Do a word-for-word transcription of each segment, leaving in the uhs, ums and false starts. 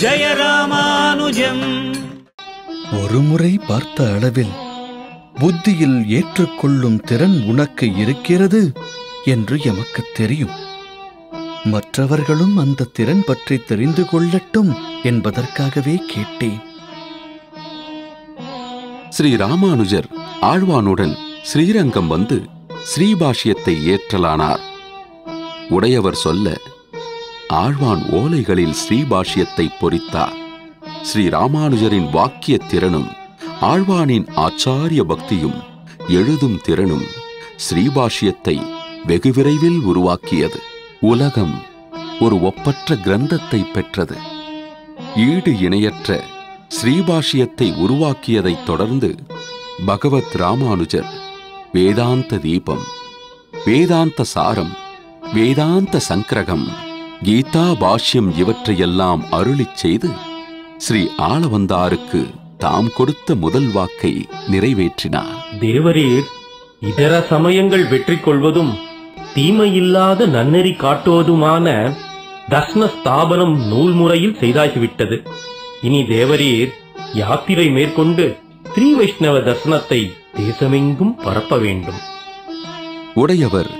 ஜெய ராமானுஜம். ஒருமுறை பார்த்த அளவில் புத்தியில் ஏற்றுக்கொள்ளும் திறன் உனக்கு இருக்கிறது என்று எமக்கு தெரியும். மற்றவர்களும் அந்த திறன் பற்றி தெரிந்து கொள்ளட்டும் என்பதற்காகவே கேட்டேன். ஸ்ரீ ராமானுஜர் ஆழ்வானுடன் ஸ்ரீரங்கம் வந்து ஸ்ரீபாஷ்யத்தை ஏற்றலானார். உடையவர் சொல்ல ஆழ்வான் ஓலைகளில் ஸ்ரீபாஷ்யத்தை பொறித்தார். ஸ்ரீ ராமானுஜரின் வாக்கிய திறனும் ஆழ்வானின் ஆச்சாரிய பக்தியும் எழுதும் திறனும் ஸ்ரீபாஷ்யத்தை வெகு விரைவில் உருவாக்கியது. உலகம் ஒரு ஒப்பற்ற கிரந்தத்தை பெற்றது. ஈடு இணையற்ற ஸ்ரீபாஷ்யத்தை உருவாக்கியதைத் தொடர்ந்து பகவத் ராமானுஜர் வேதாந்த தீபம், வேதாந்த சாரம், வேதாந்த சங்கிரகம், கீதா பாஷ்யம் இவற்றையெல்லாம் அருளிச் செய்து ஸ்ரீ ஆளவந்தாருக்கு தாம் கொடுத்த முதல் வாக்கை நிறைவேற்றினார். தேவரீர், இதர சமயங்கள் வெற்றி கொள்வதும் தீமையில்லாத நன்னெறி காட்டுவதுமான தர்ஷ்ன ஸ்தாபனம் நூல் முறையில் செய்தாகிவிட்டது. இனி தேவரீர் யாத்திரை மேற்கொண்டு ஸ்ரீ வைஷ்ணவ தர்சனத்தை தேசமெங்கும் பரப்ப வேண்டும். உடையவர்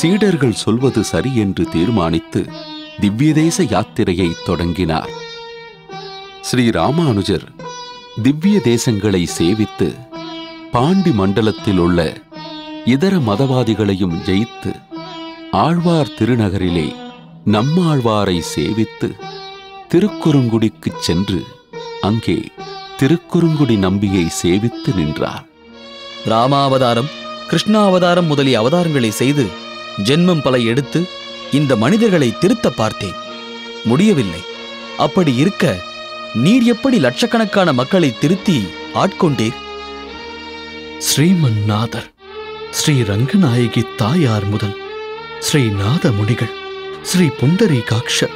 சீடர்கள் சொல்வது சரி என்று தீர்மானித்து திவ்யதேச யாத்திரையை தொடங்கினார். ஸ்ரீ ராமானுஜர் திவ்ய தேசங்களை சேவித்து பாண்டி மண்டலத்தில் உள்ள இதர மதவாதிகளையும் ஜெயித்து ஆழ்வார் திருநகரிலே நம்மாழ்வாரை சேவித்து திருக்குறுங்குடிக்குச் சென்று அங்கே திருக்குறுங்குடி நம்பியை சேவித்து நின்றார். ராமாவதாரம், கிருஷ்ணாவதாரம் முதலிய அவதாரங்களை செய்து ஜென்மம் பல எடுத்து இந்த மனிதர்களை திருத்த பார்த்தேன். முடியவில்லை. அப்படி இருக்க நீர் எப்படி லட்சக்கணக்கான மக்களை திருத்தி ஆட்கொண்டீர்? ஸ்ரீமன்னாதர், ஸ்ரீ ரங்கநாயகி தாயார் முதல் ஸ்ரீநாத முனிகள், ஸ்ரீ புண்டரீகாக்ஷர்,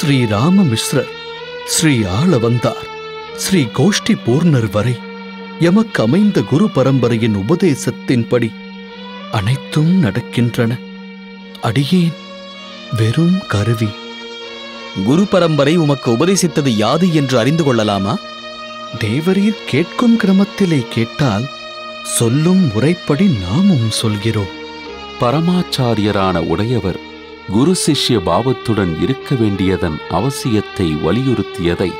ஸ்ரீ ராமமிஸ்ரர், ஸ்ரீ ஆளவந்தார், ஸ்ரீ கோஷ்டி பூர்ணர் வரை எமக்கு அமைந்த குரு பரம்பரையின் உபதேசத்தின்படி அனைத்தும் நடக்கின்றன. அடியேன் வெறும் கருவி. குரு பரம்பரை உமக்கு உபதேசித்தது யாது என்று அறிந்து கொள்ளலாமா? தேவரீர் கேட்கும் கிரமத்திலே கேட்டால் சொல்லும் முறைப்படி நாமும் சொல்கிறோம். பரமாச்சாரியரான உடையவர் குரு சிஷ்ய பாவத்துடன் இருக்க வேண்டியதன் அவசியத்தை வலியுறுத்தியதை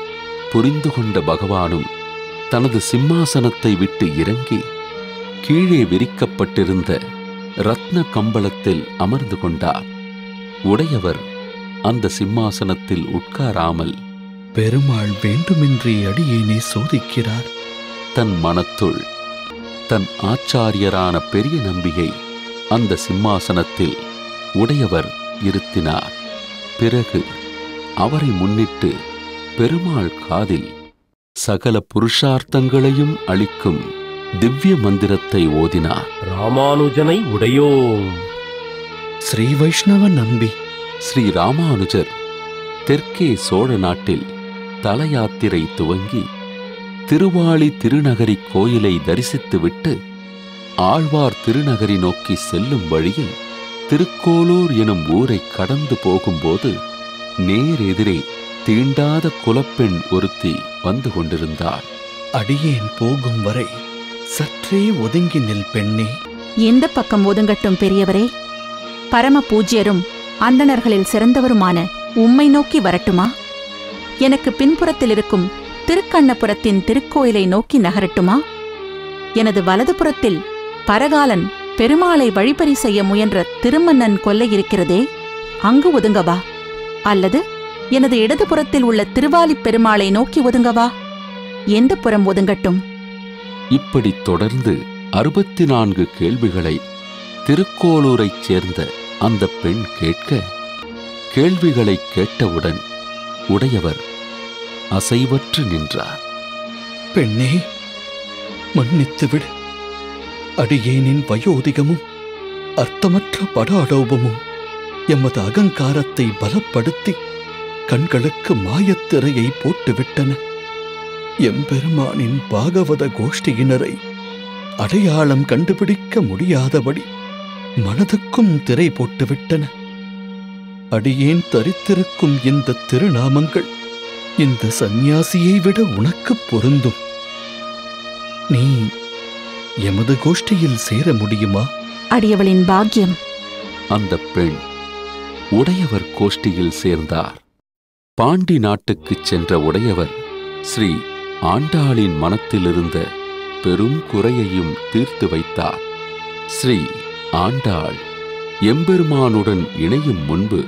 புரிந்து கொண்ட பகவானும் தனது சிம்மாசனத்தை விட்டு இறங்கி கீழே விரிக்கப்பட்டிருந்த ரத்ன கம்பளத்தில் அமர்ந்து கொண்டார். உடையவர் அந்த சிம்மாசனத்தில் உட்காராமல் பெருமாள் வேண்டுமென்றே அடியேனை சோதிக்கிறார். தன் மனத்துள் தன் ஆச்சாரியரான பெரிய நம்பியை அந்த சிம்மாசனத்தில் உடையவர் இருத்தினார். பிறகு அவரை முன்னிட்டு பெருமாள் காதில் சகல புருஷார்த்தங்களையும் அளிக்கும் திவ்ய மந்திரத்தை ஓதினார். ராமானுஜனை உடையோ ஸ்ரீ வைஷ்ணவ நம்பி. ஸ்ரீ ராமானுஜர் தெற்கே சோழ நாட்டில் தல யாத்திரை துவங்கி திருவாளி திருநகரி கோயிலை தரிசித்துவிட்டு ஆழ்வார் திருநகரி நோக்கி செல்லும் வழியில் திருக்கோளூர் எனும் ஊரை கடந்து போகும்போது நேரெதிரே தீண்டாத குலப்பெண் ஒருத்தி வந்து கொண்டிருந்தாள். அடியேன் போகும் வரை சற்றே ஒதுங்கி நில் பெண்ணே. எந்த பக்கம் ஒதுங்கட்டும் பெரியவரே? பரம பூஜ்யரும் அந்தணர்களில் சிறந்தவருமான உம்மை நோக்கி வரட்டுமா? எனக்கு பின்புறத்தில் இருக்கும் திருக்கண்ணபுரத்தின் திருக்கோயிலை நோக்கி நகரட்டுமா? எனது வலதுபுறத்தில் பரகாலன் பெருமாளை வழிபறி செய்ய முயன்ற திருமன்னன் கொல்லை இருக்கிறதே, அங்கு ஒதுங்கவா? அல்லது எனது இடதுபுறத்தில் உள்ள திருவாலி பெருமாளை நோக்கி ஒதுங்கவா? எந்த புறம் ஒதுங்கட்டும்? இப்படி தொடர்ந்து அறுபத்தி நான்கு கேள்விகளை திருக்கோளூரைச் சேர்ந்த அந்த பெண் கேட்க, கேள்விகளை கேட்டவுடன் உடையவர் அசைவற்று நின்றார். பெண்ணே, மன்னித்துவிடு. அடியேனின் வயோதிகமும் அர்த்தமற்ற படாடோபமும் எமது அகங்காரத்தை பலப்படுத்தி கண்களுக்கு மாயத்திரையை போட்டுவிட்டன. எம்பெருமானின் பாகவத கோஷ்டியினரை அடையாளம் கண்டுபிடிக்க முடியாதபடி மனதுக்கும் திரை போட்டுவிட்டன. அடியேன் தரித்திருக்கும் இந்த திருநாமங்கள் இந்த சந்நியாசியை விட உனக்கு பொருந்தும். நீ எமது கோஷ்டியில் சேர முடியுமா? அடியவளின் பாக்கியம். அந்த பெண் உடையவர் கோஷ்டியில் சேர்ந்தார். பாண்டி நாட்டுக்கு சென்ற உடையவர் ஸ்ரீ ஆண்டாளின் மனத்திலிருந்த பெரும் குறையையும் தீர்த்து வைத்தார். ஸ்ரீ ஆண்டாள் எம்பெருமானுடன் இணையும் முன்பு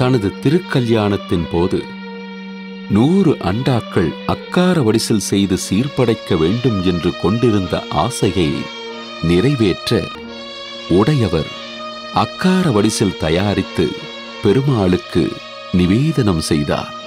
தனது திருக்கல்யாணத்தின் போது நூறு அண்டாக்கள் அக்கார வடிசில் செய்து சீர்படைக்க வேண்டும் என்று கொண்டிருந்த ஆசையை நிறைவேற்ற உடையவர் அக்கார வடிசில் தயாரித்து பெருமாளுக்கு நிவேதனம் செய்தார்.